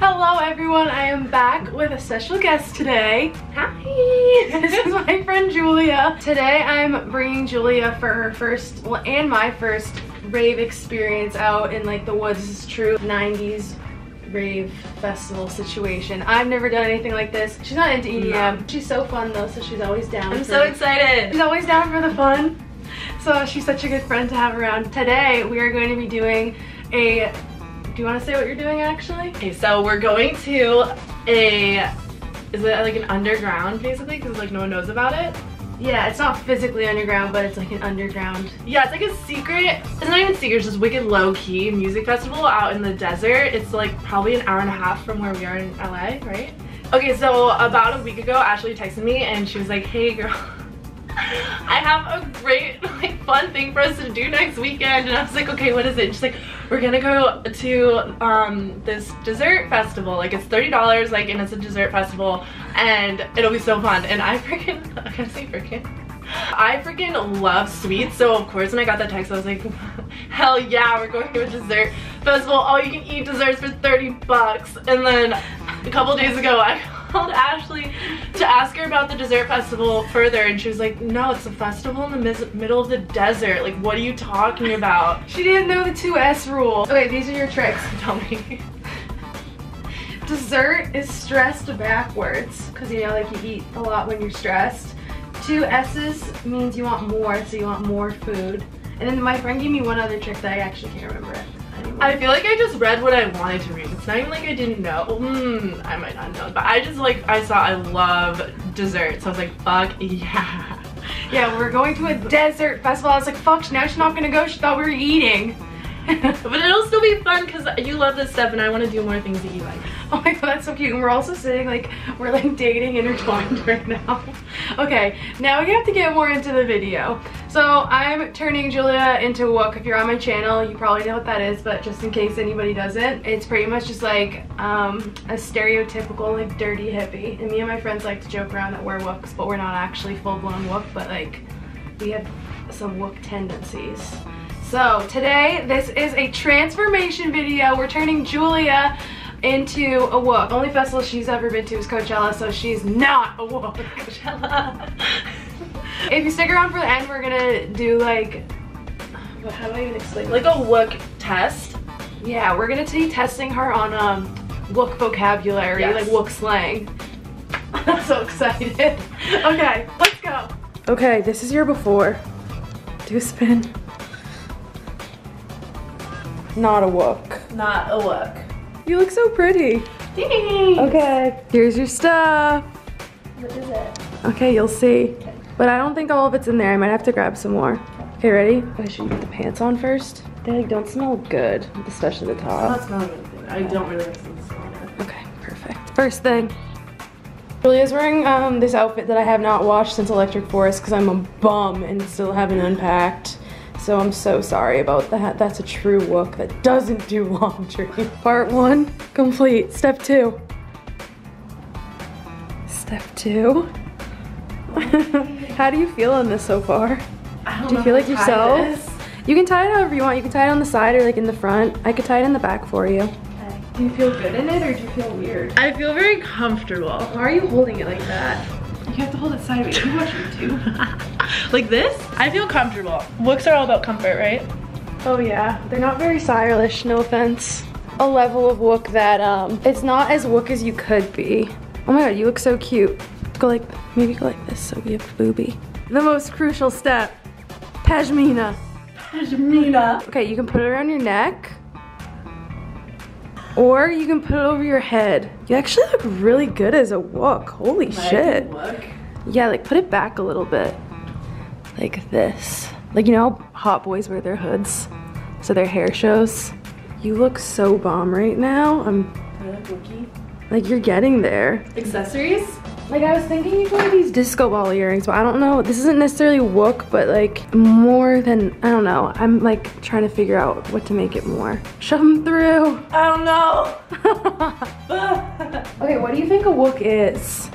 Hello everyone, I am back with a special guest today. Hi! This is my friend Julia. Today I'm bringing Julia for her first, well, and my first rave experience out in like the woods. This is true 90s rave festival situation. I've never done anything like this. She's not into EDM. No. She's so fun though, so she's always down. I'm so excited. She's always down for the fun. So she's such a good friend to have around. Today we are going to be doing a... Do you want to say what you're doing actually? Okay, so we're going to is it like an underground basically? Because like no one knows about it? Yeah, it's not physically underground, but it's like an underground. Yeah, it's like a secret. It's not even secret, it's just wicked low-key music festival out in the desert. It's like probably an hour and a half from where we are in LA, right? Okay, so about a week ago, Ashley texted me and she was like, hey girl, I have a great like fun thing for us to do next weekend. And I was like, okay, what is it? And she's like, we're gonna go to this dessert festival. Like it's $30, like, and it's a dessert festival and it'll be so fun. And I freaking love sweets. So of course when I got that text I was like, hell yeah, we're going to a dessert festival. All you can eat desserts for $30. And then a couple days ago I called Ashley to ask her about the dessert festival further and she was like, no, it's a festival in the middle of the desert, like what are you talking about? She didn't know the 2S rule. Okay, these are your tricks. Tell me. Dessert is stressed backwards because you know like you eat a lot when you're stressed. 2S's means you want more, so you want more food. And then my friend gave me one other trick that I actually can't remember it. I feel like I just read what I wanted to read. It's not even like I didn't know. I might not know, but I just like, I love dessert. So I was like, fuck yeah. Yeah, we're going to a desert festival. I was like, fuck, now she's not gonna go. She thought we were eating. But it'll still be fun because you love this stuff and I want to do more things that you like. Oh my god, that's so cute. And we're also sitting like, we're like dating intertwined right now. Okay, now we have to get more into the video. So I'm turning Julia into a Wook. If you're on my channel, you probably know what that is, but just in case anybody doesn't, it's pretty much just like a stereotypical like dirty hippie. And me and my friends like to joke around that we're Wooks, but we're not actually full-blown Wook, but like we have some Wook tendencies. So today, this is a transformation video. We're turning Julia into a Wook. The only festival she's ever been to is Coachella, so she's not a Wook. Coachella. If you stick around for the end, we're gonna do like, how do I even explain? Like a Wook test. Yeah, we're gonna be testing her on Wook vocabulary, yes. Like Wook slang. I'm so excited. Okay, let's go. Okay, this is your before. Do a spin. Not a Wook. Not a Wook. You look so pretty. Thanks. Okay. Here's your stuff. What is it? Okay, you'll see. Okay. But I don't think all of it's in there. I might have to grab some more. Okay, ready? I should put the pants on first. They like, don't smell good, especially the top. It's not smelling good. I don't really like the smell of it. Okay, perfect. First thing. Julia's wearing this outfit that I have not washed since Electric Forest because I'm a bum and still haven't unpacked. So I'm so sorry about that. That's a true Wook that doesn't do laundry. Part one, complete. Step two. Step two. How do you feel on this so far? I don't know. Do you feel like yourself? This. You can tie it however you want. You can tie it on the side or like in the front. I could tie it in the back for you. Okay. Do you feel good in it or do you feel weird? I feel very comfortable. Why are you holding it like that? You have to hold it sideways. You watch YouTube. Like this? I feel comfortable. Wooks are all about comfort, right? Oh yeah. They're not very stylish, no offense. A level of Wook that, it's not as Wook as you could be. Oh my god, you look so cute. Go like, maybe go like this so we have boobie. The most crucial step. Pashmina. Pashmina. Okay, you can put it around your neck. Or you can put it over your head. You actually look really good as a Wook. Holy shit. Yeah, like put it back a little bit. Like this. Like you know how hot boys wear their hoods? So their hair shows. You look so bomb right now. I look Wookie. Like you're getting there. Accessories? Like I was thinking you could wear these disco ball earrings, but I don't know. This isn't necessarily Wook, but like more than, I don't know. I'm like trying to figure out what to make it more. Shove them through. I don't know. Okay, what do you think a Wook is?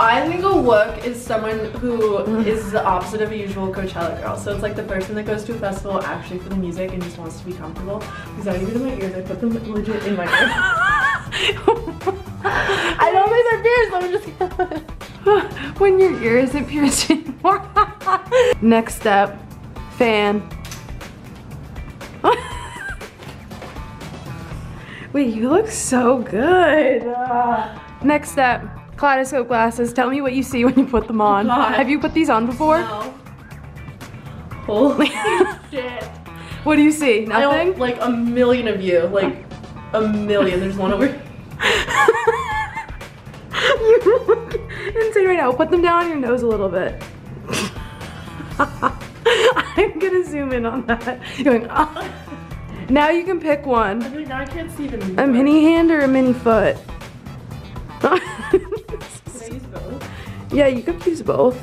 I think a Wook is someone who is the opposite of a usual Coachella girl. So it's like the person that goes to a festival actually for the music and just wants to be comfortable. Because I don't even have my ears. I put them legit in my ears. I don't think they're pierced, let me just get them. When your ear isn't pierced anymore. Next step, fan. Wait, you look so good. Next step, kaleidoscope glasses. Tell me what you see when you put them on. God. Have you put these on before? No. Holy shit. What do you see? Nothing? Like a million of you. Like a million. There's one over here. You look insane right now. Put them down on your nose a little bit. I'm gonna zoom in on that. Going, oh. Now you can pick one. I mean, now I can't see even more. A mini hand or a mini foot? Can I use both? Yeah, you could use both.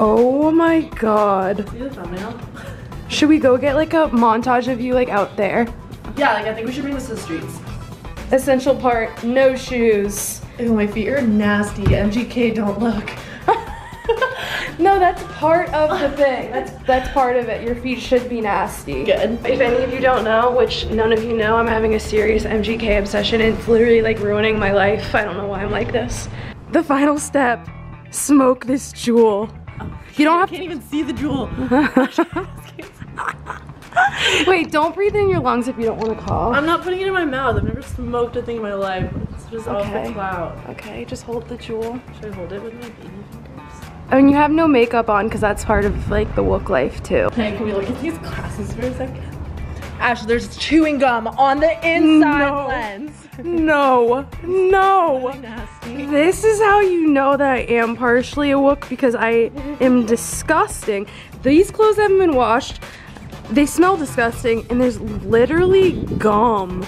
Oh my god. See the thumbnail? Should we go get like a montage of you like out there? Yeah, like I think we should bring this to the streets. Essential part, no shoes. Ew, my feet are nasty. MGK, don't look. No, that's part of the thing. That's part of it. Your feet should be nasty. Good. If any of you don't know, which none of you know, I'm having a serious MGK obsession. It's literally like ruining my life. I don't know why I'm like this. The final step, smoke this jewel. You don't have to- I can't even see the jewel. Wait, don't breathe in your lungs if you don't want to cough. I'm not putting it in my mouth. I've never smoked a thing in my life. It's just all okay. Out. Okay, just hold the jewel. Should I hold it with my baby fingers? I mean, you have no makeup on because that's part of like the woke life too. Hey, can we look at these glasses for a second? Ashley, there's chewing gum on the inside lens. No, no. Really nasty. This is how you know that I am partially a wook because I am disgusting. These clothes haven't been washed. They smell disgusting, and there's literally gum.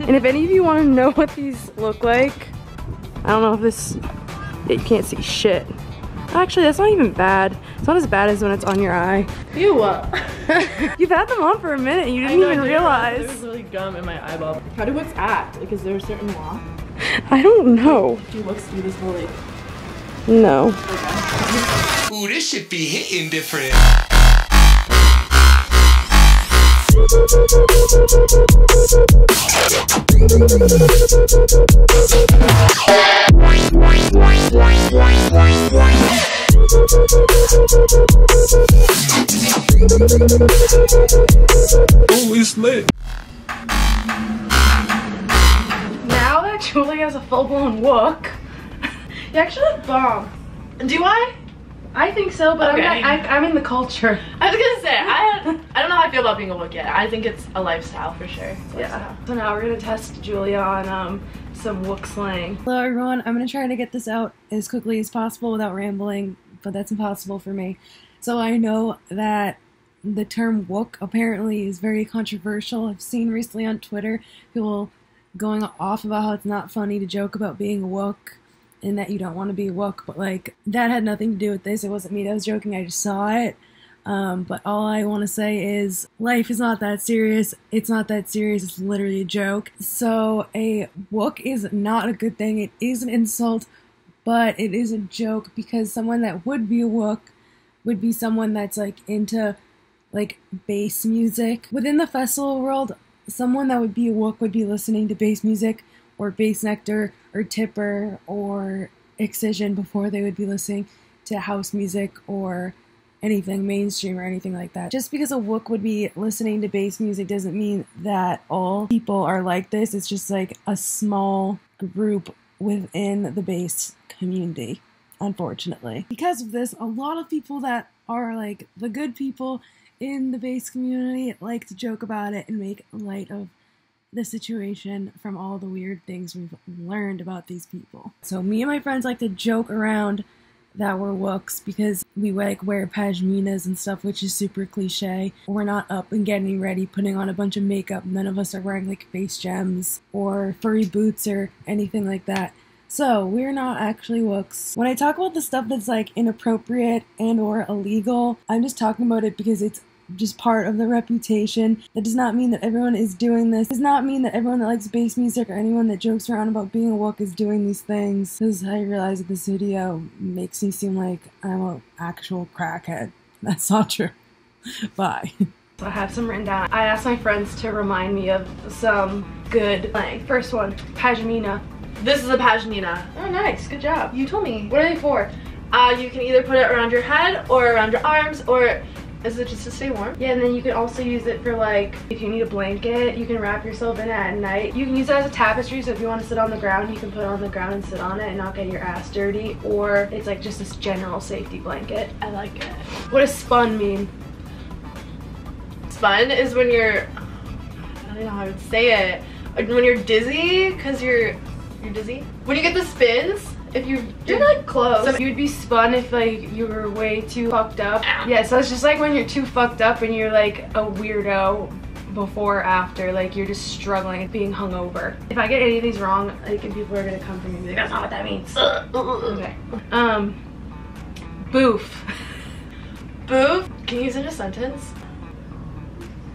And if any of you want to know what these look like, I don't know if this, you can't see shit. Actually, that's not even bad. It's not as bad as when it's on your eye. Ew. You've had them on for a minute, and you didn't even realize. There's really gum in my eyeball. How do wooks act? Like, is there a certain law? I don't know. Do wooks do this whole like? No. Okay. Ooh, this should be hitting different. Oh, it's lit. Now that Julie has a full-blown wook, you actually look bomb. Do I? I think so, but okay. I'm in the culture. I was gonna say, I don't know how I feel about being a wook yet. I think it's a lifestyle for sure. Yeah. So now we're gonna test Julia on some wook slang. Hello everyone, I'm gonna try to get this out as quickly as possible without rambling, but that's impossible for me. So I know that the term wook apparently is very controversial. I've seen recently on Twitter people going off about how it's not funny to joke about being a wook. And that you don't want to be woke, but like that had nothing to do with this. It wasn't me that was joking. I just saw it. But all I want to say is life is not that serious. It's not that serious. It's literally a joke. So a woke is not a good thing. It is an insult, but it is a joke because someone that would be a woke would be someone that's like into like bass music. Within the festival world, someone that would be a woke would be listening to bass music or Bass Nectar, or Tipper, or Excision before they would be listening to house music or anything mainstream or anything like that. Just because a wook would be listening to bass music doesn't mean that all people are like this. It's just like a small group within the bass community, unfortunately. Because of this, a lot of people that are like the good people in the bass community like to joke about it and make light of the situation from all the weird things we've learned about these people. So me and my friends like to joke around that we're wooks because we like wear pashminas and stuff, which is super cliche. We're not up and getting ready, putting on a bunch of makeup. None of us are wearing like face gems or furry boots or anything like that. So we're not actually wooks. When I talk about the stuff that's like inappropriate and or illegal, I'm just talking about it because it's just part of the reputation. That does not mean that everyone is doing this. It does not mean that everyone that likes bass music or anyone that jokes around about being a wook is doing these things. Because I realize that this video makes me seem like I'm an actual crackhead. That's not true. Bye. I have some written down. I asked my friends to remind me of some good slang. First one, pajanina. This is a pajanina. Oh, nice. Good job. You told me. What are they for? You can either put it around your head or around your arms, or is it just to stay warm? Yeah, and then you can also use it for, like, if you need a blanket, you can wrap yourself in it at night. You can use it as a tapestry, so if you want to sit on the ground, you can put it on the ground and sit on it and not get your ass dirty. Or it's like just this general safety blanket. I like it. What does spun mean? Spun is when you're, I don't know how to say it, when you're dizzy, because you're dizzy. When you get the spins, if you're like close. So you'd be spun if like you were way too fucked up. Yeah, so it's just like when you're too fucked up and you're like a weirdo before or after, like you're just struggling, being hungover. If I get any of these wrong, like, and people are gonna come for me and be like, that's not what that means. Okay. Boof. Boof? Can you use it in a sentence?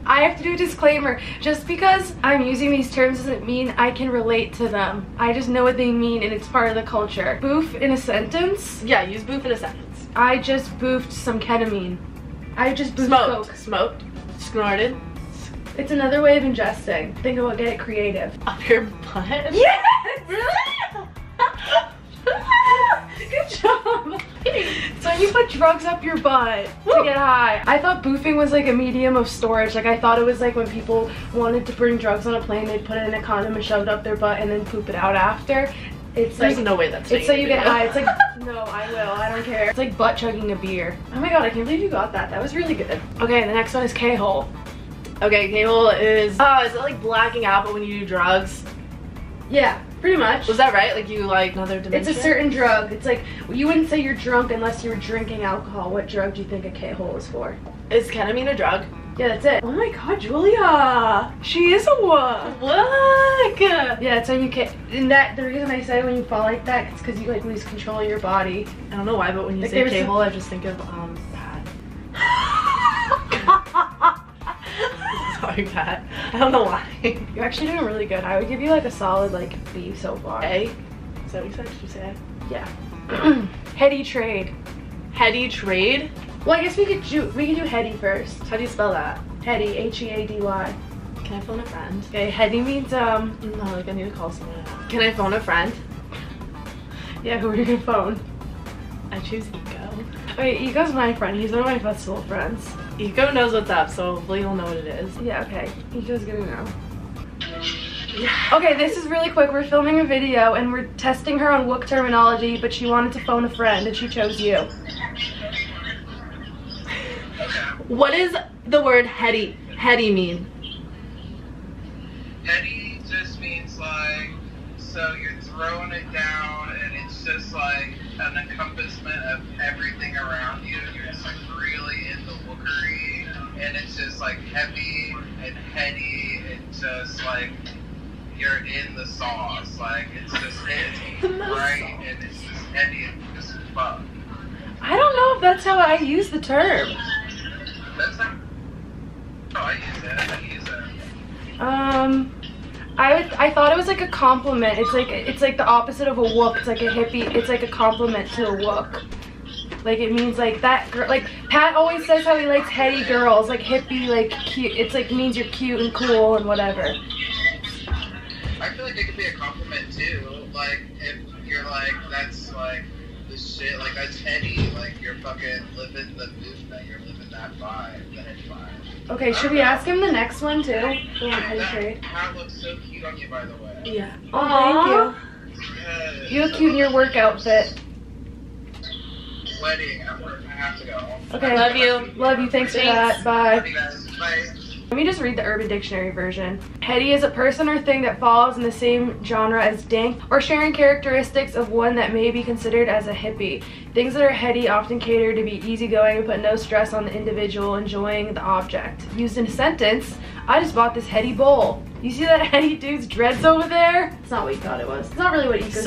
I have to do a disclaimer. Just because I'm using these terms doesn't mean I can relate to them. I just know what they mean and it's part of the culture. Boof in a sentence? Yeah, use boof in a sentence. I just boofed some ketamine. I just boofed coke. Smoked. Snorted. It's another way of ingesting. Think about get it creative. Up your butt? Yes! Really? Good job. So you put drugs up your butt to get high. I thought boofing was like a medium of storage. Like I thought it was like when people wanted to bring drugs on a plane, they'd put it in a condom and shove it up their butt and then poop it out after. It's like, there's no way that's it's so you get high. It's like, no, I will, I don't care. It's like butt chugging a beer. Oh my god, I can't believe you got that. That was really good. Okay, the next one is K-hole. Okay, K-hole is, is it like blacking out but when you do drugs? Yeah. Pretty much. Was that right? Like you like another dimension? It's a certain drug. It's like, you wouldn't say you're drunk unless you were drinking alcohol. What drug do you think a K-hole is for? Is ketamine a drug? Yeah, that's it. Oh my god, Julia! She is a woman! Look! Yeah, it's when you can't, and that, the reason I said when you fall like that, it's because you like lose control of your body. I don't know why, but when you like say K-hole, I just think of, Pat. Sorry, Pat. I don't know why. You're actually doing really good. I would give you like a solid like B so far. A? Is that what you said? Did you say A? Yeah. Heady trade. Heady trade? Well, I guess we could do heady first. How do you spell that? Heady. H-E-A-D-Y. Can I phone a friend? Okay, heady means no, like I need to call someone. Can I phone a friend? Yeah, who are you gonna phone? I choose Eco. Wait, Eco's my friend. He's one of my festival friends. Eco knows what's up, so hopefully he'll know what it is. Yeah, okay. Eco's gonna know. Yeah. Okay, this is really quick. We're filming a video and we're testing her on Wook terminology, but she wanted to phone a friend and she chose you. What is the word heady? Heady mean? Heady just means like, so you're throwing it down and it's just like an encompassment of everything around you. You're just like really in the wookery and it's just like heavy and heady and just like you're in the sauce. Like it's just right and it's just heady and just fuck. I don't know if that's how I use the term. That's not how I use it. I use it. I thought it was like a compliment. It's like the opposite of a wook. It's like a hippie. It's like a compliment to a wook. Like it means like that girl. Like Pat always says how he likes heady girls, like hippie, like cute. It's like means you're cute and cool and whatever. I feel like it could be a compliment too. Like if you're like that's like the shit. Like that's heady. Like you're fucking living the movement. You're living that vibe. That vibe. Okay, should we ask him the next one too? That hat looks so cute on you, by the way. Yeah. Oh, thank you. You look cute in your work outfit. Wedding. I have to go. Okay. Love you. Love you. Thanks for that. Bye. Love you guys. Bye. Let me just read the Urban Dictionary version. Heady is a person or thing that falls in the same genre as dank or sharing characteristics of one that may be considered as a hippie. Things that are heady often cater to be easygoing and put no stress on the individual enjoying the object. Used in a sentence, I just bought this heady bowl. You see that heady dude's dreads over there? It's not what you thought it was. It's not really what you said.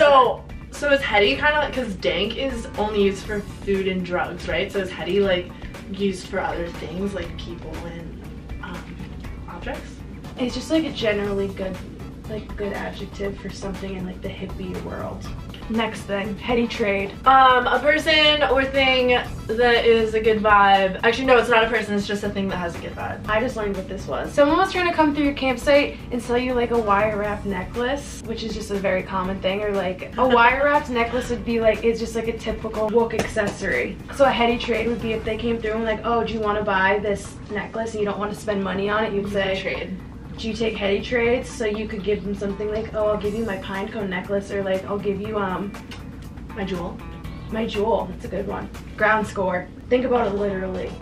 So is heady kind of like, because dank is only used for food and drugs, right? So is heady like used for other things like people and objects? It's just like a generally good adjective for something in like the hippie world. Next thing, petty trade. A person or thing that is a good vibe. Actually, no, it's not a person, it's just a thing that has a good vibe. I just learned what this was. Someone was trying to come through your campsite and sell you like a wire wrap necklace, which is just a very common thing, or like a wire wrapped necklace would be like, it's just like a typical woke accessory. So a petty trade would be if they came through and like, oh, do you want to buy this necklace and you don't want to spend money on it, you'd say, trade. Do you take petty trades? So you could give them something like, oh, I'll give you my pine cone necklace, or like, I'll give you my jewel. My jewel, that's a good one. Ground score. Think about it literally.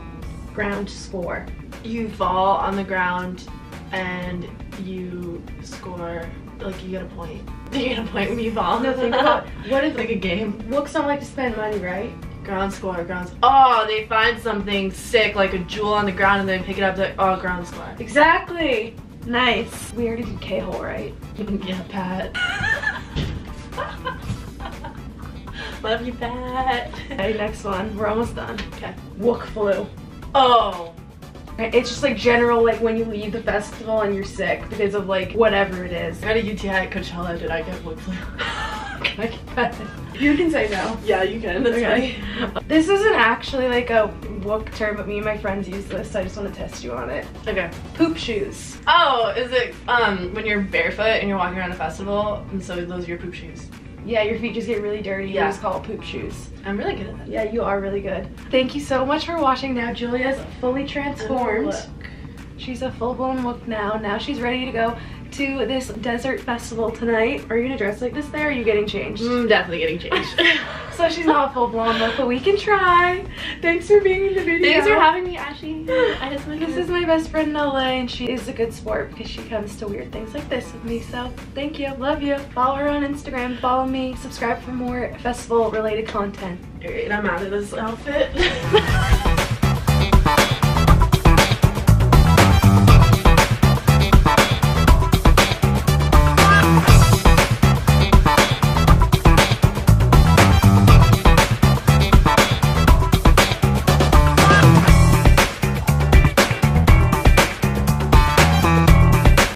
Ground score. You fall on the ground and you score, like you get a point. You get a point when you fall. No, think about what if like a game. Looks don't like to spend money, right? Ground score, ground score. Oh, they find something sick, like a jewel on the ground, and they pick it up, like, oh, ground score. Exactly. Nice. We already did K-hole, right? Yeah, Pat. Love you, Pat. Okay, next one. We're almost done. Okay. Wook flu. Oh. It's just like general, like when you leave the festival and you're sick because of like whatever it is. I got a UTI at Coachella. Did I get wook flu? Can I get that? You can say no. Yeah, you can. That's okay. This isn't actually like a woke term, but me and my friends use this, so I just want to test you on it. Okay. Poop shoes. Oh, is it when you're barefoot and you're walking around a festival, and so those are your poop shoes? Yeah, your feet just get really dirty. Yeah. You just call it poop shoes. I'm really good at that. Yeah, you are really good. Thank you so much for watching. Now Julia's fully transformed. She's a full-blown wook now. Now she's ready to go to this desert festival tonight. Are you gonna dress like this there, or are you getting changed? Definitely getting changed. So she's not full blown look, but we can try. Thanks for being in the video. Thanks for having me, Ashley. This is my best friend in LA, and she is a good sport because she comes to weird things like this with me. So thank you, love you. Follow her on Instagram, follow me, subscribe for more festival related content. Alright, I'm out of this outfit.